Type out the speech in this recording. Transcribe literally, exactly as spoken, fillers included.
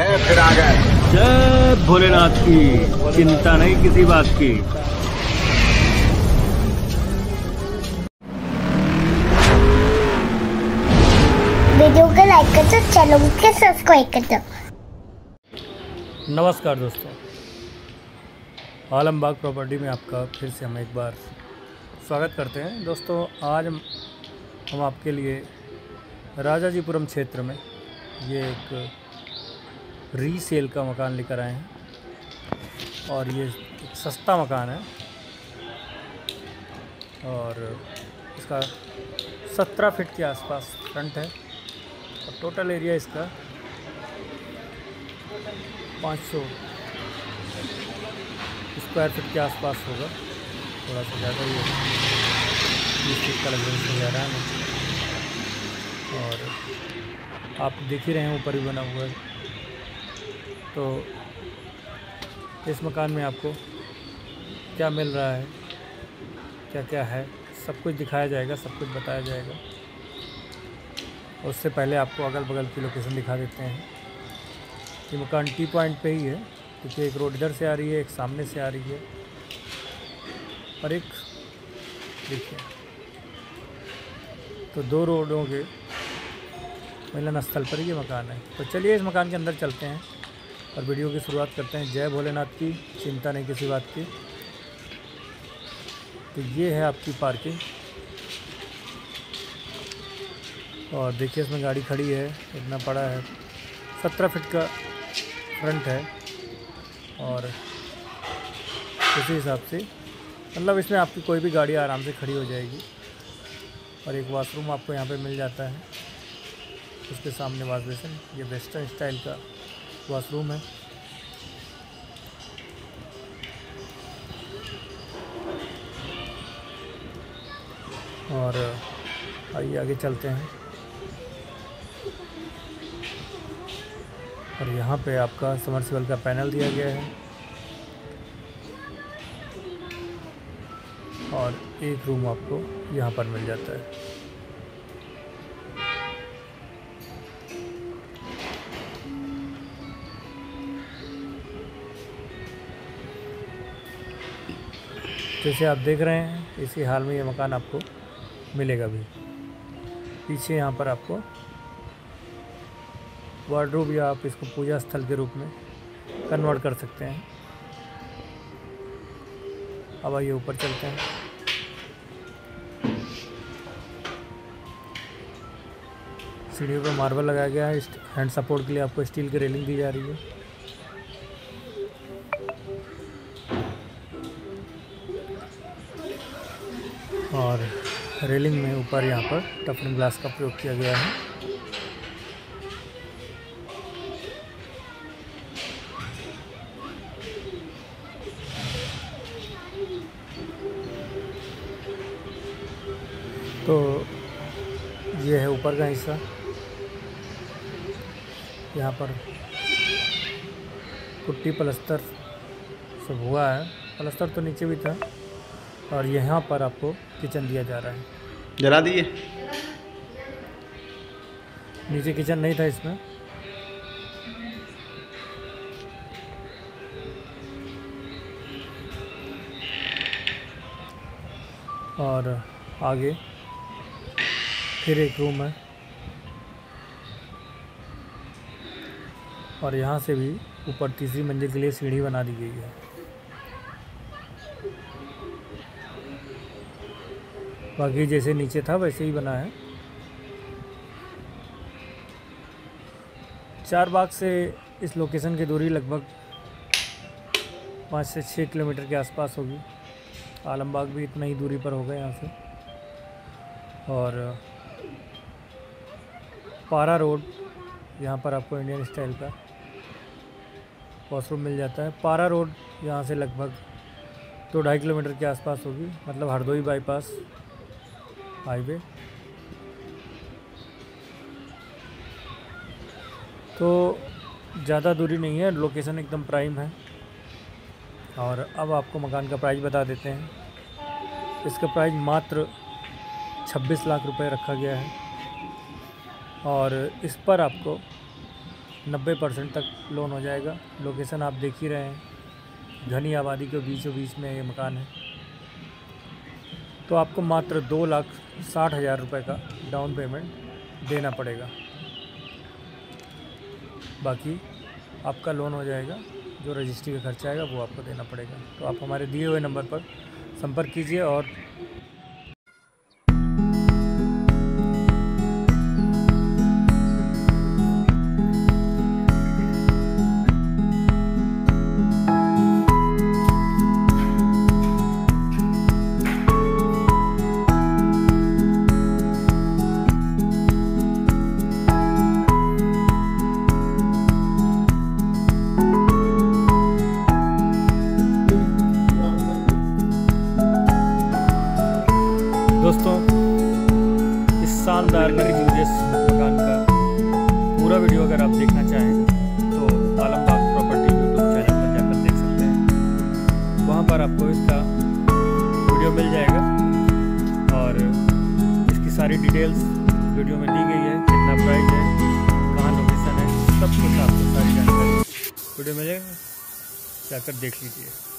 नहीं फिर आ गए। जय भोलेनाथ की, चिंता नहीं किसी बात की। वीडियो को लाइक कर दो, चैनल को सब्सक्राइब कर दो। नमस्कार दोस्तों, आलमबाग प्रॉपर्टी में आपका फिर से हम एक बार स्वागत करते हैं। दोस्तों आज हम आपके लिए राजाजीपुरम क्षेत्र में ये एक रीसेल का मकान लेकर आए हैं और ये एक सस्ता मकान है और इसका सत्रह फीट के आसपास फ्रंट है और टोटल एरिया इसका पाँच सौ स्क्वायर फीट के आसपास होगा, थोड़ा सा ज़्यादा ही होगा, बीस फीट का लगभग हो जा रहा है। और आप देख ही रहे हैं ऊपर ही बना हुआ है। तो इस मकान में आपको क्या मिल रहा है, क्या क्या है, सब कुछ दिखाया जाएगा, सब कुछ बताया जाएगा। उससे पहले आपको अगल बगल की लोकेशन दिखा देते हैं। ये मकान टी पॉइंट पे ही है क्योंकि एक रोड इधर से आ रही है, एक सामने से आ रही है और एक देखिए, तो दो रोडों के मिलन स्थल पर ये मकान है। तो चलिए इस मकान के अंदर चलते हैं और वीडियो की शुरुआत करते हैं। जय भोलेनाथ की, चिंता नहीं किसी बात की। तो ये है आपकी पार्किंग और देखिए इसमें गाड़ी खड़ी है, इतना बड़ा है, सत्रह फीट का फ्रंट है और उसी हिसाब से मतलब इसमें आपकी कोई भी गाड़ी आराम से खड़ी हो जाएगी। और एक वाशरूम आपको यहाँ पे मिल जाता है, उसके सामने वॉश बेसिन, ये वेस्टर्न स्टाइल का वाशरूम है। और आइए आगे चलते हैं। और यहाँ पे आपका समर्सिबल का पैनल दिया गया है और एक रूम आपको यहाँ पर मिल जाता है। जैसे आप देख रहे हैं इसी हाल में ये मकान आपको मिलेगा भी। पीछे यहाँ पर आपको वार्डरोब या आप इसको पूजा स्थल के रूप में कन्वर्ट कर सकते हैं। अब आइए ऊपर चलते हैं। सीढ़ियों पर मार्बल लगाया गया है, हैंड सपोर्ट के लिए आपको स्टील की रेलिंग दी जा रही है। और रेलिंग में ऊपर यहाँ पर टफनिंग ग्लास का प्रयोग किया गया है। तो ये है ऊपर का हिस्सा, यहाँ पर पुट्टी प्लास्टर सब हुआ है, प्लास्टर तो नीचे भी था। और यहाँ पर आपको किचन दिया जा रहा है, जला दिए, नीचे किचन नहीं था इसमें। और आगे फिर एक रूम है और यहाँ से भी ऊपर तीसरी मंजिल के लिए सीढ़ी बना दी गई है। बाकी जैसे नीचे था वैसे ही बना है। चारबाग से इस लोकेशन की दूरी लगभग पाँच से छः किलोमीटर के आसपास होगी। आलमबाग भी इतना ही दूरी पर होगा यहाँ से। और पारा रोड, यहाँ पर आपको इंडियन स्टाइल का वॉशरूम मिल जाता है। पारा रोड यहाँ से लगभग दो ढाई किलोमीटर के आसपास होगी, मतलब हरदोई बाईपास हाईवे। तो ज़्यादा दूरी नहीं है, लोकेशन एकदम प्राइम है। और अब आपको मकान का प्राइस बता देते हैं। इसका प्राइस मात्र छब्बीस लाख रुपए रखा गया है और इस पर आपको नब्बे परसेंट तक लोन हो जाएगा। लोकेशन आप देख ही रहे हैं, घनी आबादी के बीचों बीच में ये मकान है। तो आपको मात्र दो लाख साठ हज़ार रुपये का डाउन पेमेंट देना पड़ेगा, बाकी आपका लोन हो जाएगा। जो रजिस्ट्री का खर्चा आएगा वो आपको देना पड़ेगा। तो आप हमारे दिए हुए नंबर पर संपर्क कीजिए और दोस्तों, इस शानदार गली जूजियस मकान का पूरा वीडियो अगर आप देखना चाहें तो आलमबाग प्रॉपर्टी यूट्यूब चैनल पर जाकर देख सकते हैं। वहां पर आपको इसका वीडियो मिल जाएगा और इसकी सारी डिटेल्स वीडियो में दी गई है। कितना प्राइस है, कहाँ लोकेशन है, सब कुछ आपको सारी जानकारी वीडियो मिलेगा, जाकर देख लीजिए।